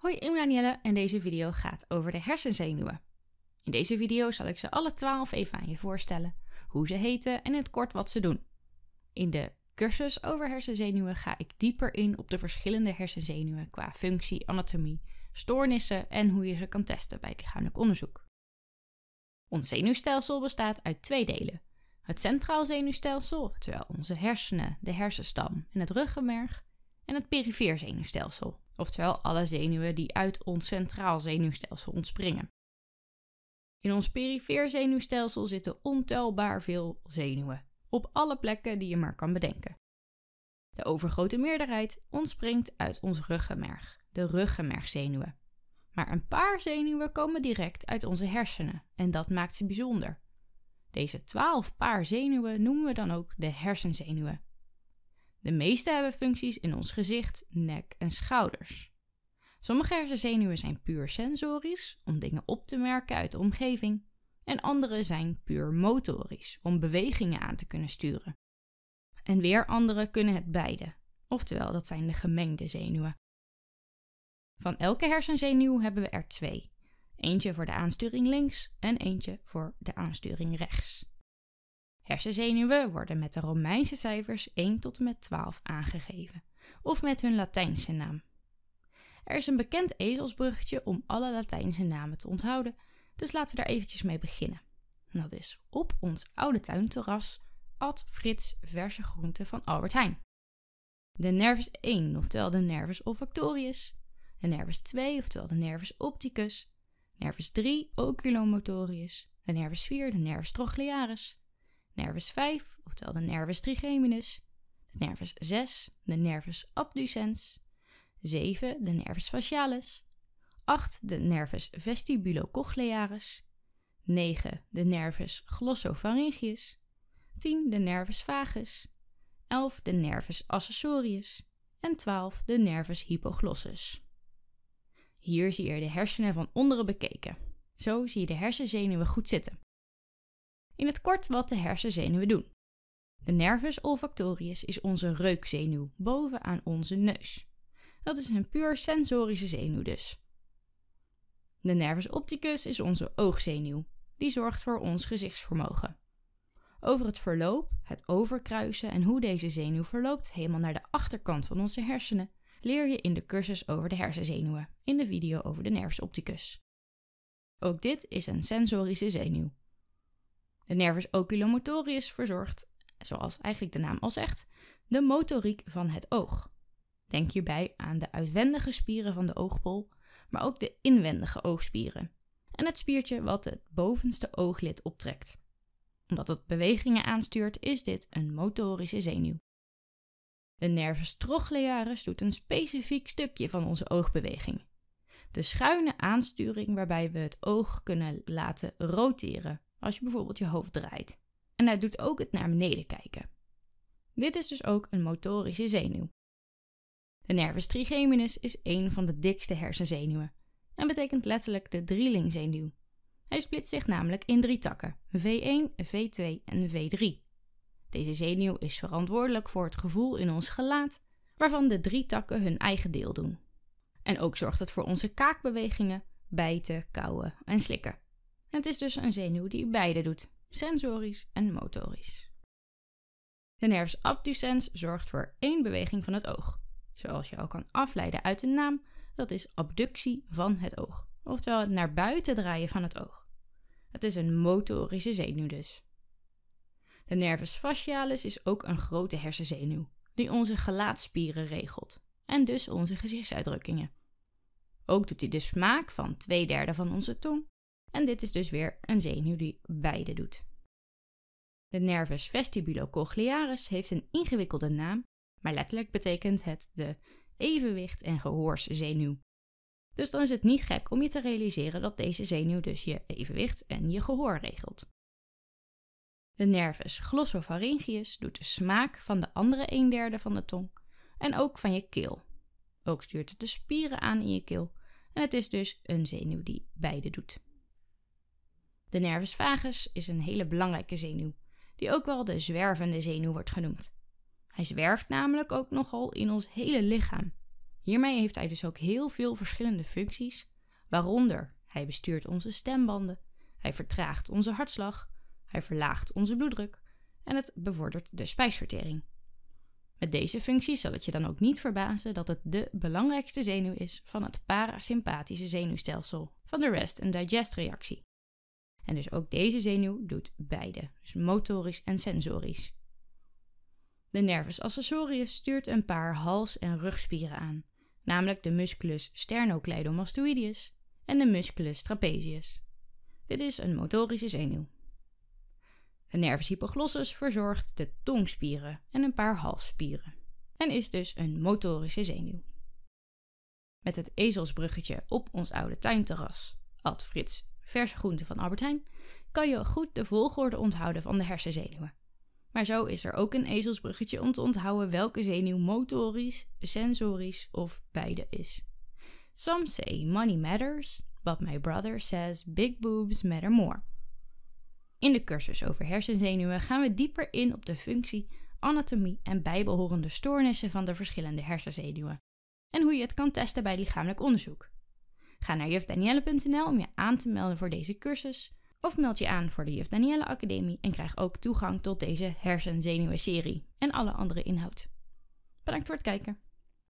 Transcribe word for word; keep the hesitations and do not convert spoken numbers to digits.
Hoi, ik ben Danielle en deze video gaat over de hersenzenuwen. In deze video zal ik ze alle twaalf even aan je voorstellen, hoe ze heten en in het kort wat ze doen. In de cursus over hersenzenuwen ga ik dieper in op de verschillende hersenzenuwen qua functie, anatomie, stoornissen en hoe je ze kan testen bij het lichamelijk onderzoek. Ons zenuwstelsel bestaat uit twee delen. Het centraal zenuwstelsel, terwijl onze hersenen, de hersenstam en het ruggenmerg, en het perifeer zenuwstelsel, oftewel alle zenuwen die uit ons centraal zenuwstelsel ontspringen. In ons perifeer zenuwstelsel zitten ontelbaar veel zenuwen, op alle plekken die je maar kan bedenken. De overgrote meerderheid ontspringt uit ons ruggenmerg, de ruggenmergzenuwen. Maar een paar zenuwen komen direct uit onze hersenen en dat maakt ze bijzonder. Deze twaalf paar zenuwen noemen we dan ook de hersenzenuwen. De meeste hebben functies in ons gezicht, nek en schouders. Sommige hersenzenuwen zijn puur sensorisch, om dingen op te merken uit de omgeving, en andere zijn puur motorisch, om bewegingen aan te kunnen sturen. En weer andere kunnen het beide, oftewel dat zijn de gemengde zenuwen. Van elke hersenzenuw hebben we er twee. Eentje voor de aansturing links en eentje voor de aansturing rechts. Hersenzenuwen worden met de Romeinse cijfers één tot en met twaalf aangegeven, of met hun Latijnse naam. Er is een bekend ezelsbruggetje om alle Latijnse namen te onthouden, dus laten we daar eventjes mee beginnen. En dat is: op ons oude tuinterras at Frits verse groenten van Albert Heijn. De nervus één, oftewel de nervus olfactorius, de nervus twee, oftewel de nervus opticus, nervus drie, oculomotorius, de nervus vier, de nervus trochlearis, nervus vijf, oftewel de nervus trigeminus, de nervus zes, de nervus abducens, zeven, de nervus facialis, acht, de nervus vestibulocochlearis, negen, de nervus glossopharyngeus, tien, de nervus vagus, elf, de nervus accessorius en twaalf, de nervus hypoglossus. Hier zie je de hersenen van onderen bekeken. Zo zie je de hersenzenuwen goed zitten. In het kort wat de hersenzenuwen doen. De nervus olfactorius is onze reukzenuw bovenaan onze neus. Dat is een puur sensorische zenuw dus. De nervus opticus is onze oogzenuw. Die zorgt voor ons gezichtsvermogen. Over het verloop, het overkruisen en hoe deze zenuw verloopt helemaal naar de achterkant van onze hersenen leer je in de cursus over de hersenzenuwen, in de video over de nervus opticus. Ook dit is een sensorische zenuw. De nervus oculomotorius verzorgt, zoals eigenlijk de naam al zegt, de motoriek van het oog. Denk hierbij aan de uitwendige spieren van de oogbol, maar ook de inwendige oogspieren en het spiertje wat het bovenste ooglid optrekt. Omdat het bewegingen aanstuurt, is dit een motorische zenuw. De nervus trochlearis doet een specifiek stukje van onze oogbeweging. De schuine aansturing waarbij we het oog kunnen laten roteren, als je bijvoorbeeld je hoofd draait. En hij doet ook het naar beneden kijken. Dit is dus ook een motorische zenuw. De nervus trigeminus is een van de dikste hersenzenuwen en betekent letterlijk de drielingzenuw. Hij splitst zich namelijk in drie takken, V één, V twee en V drie. Deze zenuw is verantwoordelijk voor het gevoel in ons gelaat, waarvan de drie takken hun eigen deel doen. En ook zorgt het voor onze kaakbewegingen, bijten, kauwen en slikken. Het is dus een zenuw die beide doet, sensorisch en motorisch. De nervus abducens zorgt voor één beweging van het oog. Zoals je al kan afleiden uit de naam, dat is abductie van het oog, oftewel het naar buiten draaien van het oog. Het is een motorische zenuw dus. De nervus facialis is ook een grote hersenzenuw, die onze gelaatsspieren regelt en dus onze gezichtsuitdrukkingen. Ook doet hij de smaak van twee derde van onze tong. En dit is dus weer een zenuw die beide doet. De nervus vestibulocochlearis heeft een ingewikkelde naam, maar letterlijk betekent het de evenwicht- en gehoorszenuw. Dus dan is het niet gek om je te realiseren dat deze zenuw dus je evenwicht en je gehoor regelt. De nervus glossopharyngeus doet de smaak van de andere een derde van de tong en ook van je keel. Ook stuurt het de spieren aan in je keel en het is dus een zenuw die beide doet. De nervus vagus is een hele belangrijke zenuw, die ook wel de zwervende zenuw wordt genoemd. Hij zwerft namelijk ook nogal in ons hele lichaam. Hiermee heeft hij dus ook heel veel verschillende functies, waaronder hij bestuurt onze stembanden, hij vertraagt onze hartslag, hij verlaagt onze bloeddruk en het bevordert de spijsvertering. Met deze functie zal het je dan ook niet verbazen dat het de belangrijkste zenuw is van het parasympathische zenuwstelsel van de rest- en digest-reactie. En dus ook deze zenuw doet beide, dus motorisch en sensorisch. De nervus accessorius stuurt een paar hals- en rugspieren aan, namelijk de musculus sternocleidomastoidius en de musculus trapezius. Dit is een motorische zenuw. De nervus hypoglossus verzorgt de tongspieren en een paar halsspieren en is dus een motorische zenuw. Met het ezelsbruggetje op ons oude tuinterras, at Frits verse groenten van Albert Heijn, kan je goed de volgorde onthouden van de hersenzenuwen. Maar zo is er ook een ezelsbruggetje om te onthouden welke zenuw motorisch, sensorisch of beide is. Some say money matters, but my brother says big boobs matter more. In de cursus over hersenzenuwen gaan we dieper in op de functie, anatomie en bijbehorende stoornissen van de verschillende hersenzenuwen en hoe je het kan testen bij lichamelijk onderzoek. Ga naar juf danielle punt n l om je aan te melden voor deze cursus of meld je aan voor de Juf Danielle Academie en krijg ook toegang tot deze hersenzenuwen serie en alle andere inhoud. Bedankt voor het kijken!